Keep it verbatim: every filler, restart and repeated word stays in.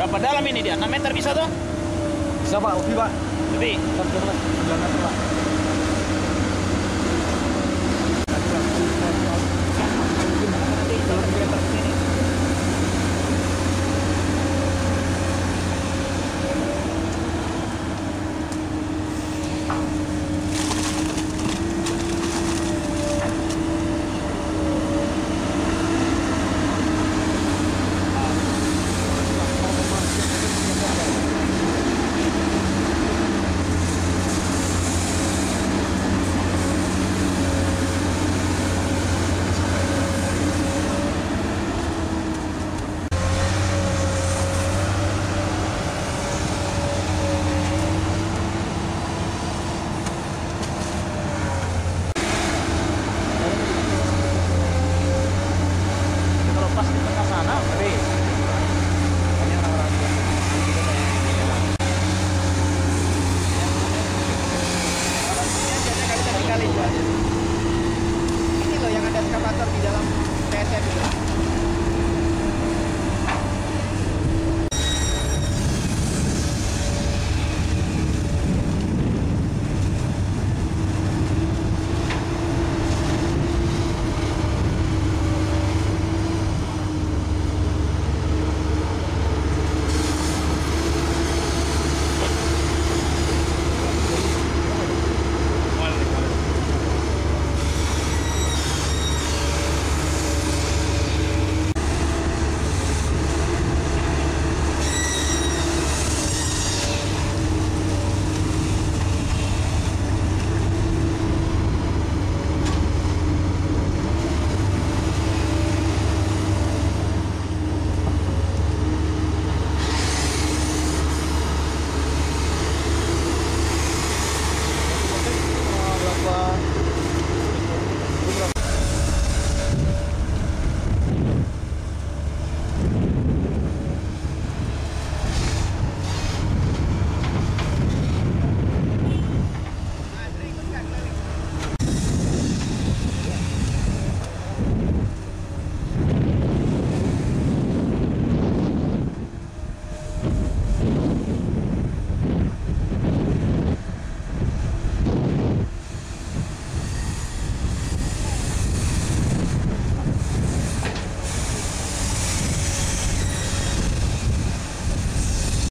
Berapa dalam ini dia? enam meter bisa toh? Bisa Pak, lebih Pak. Lebih? sembilan meter Pak. Kalau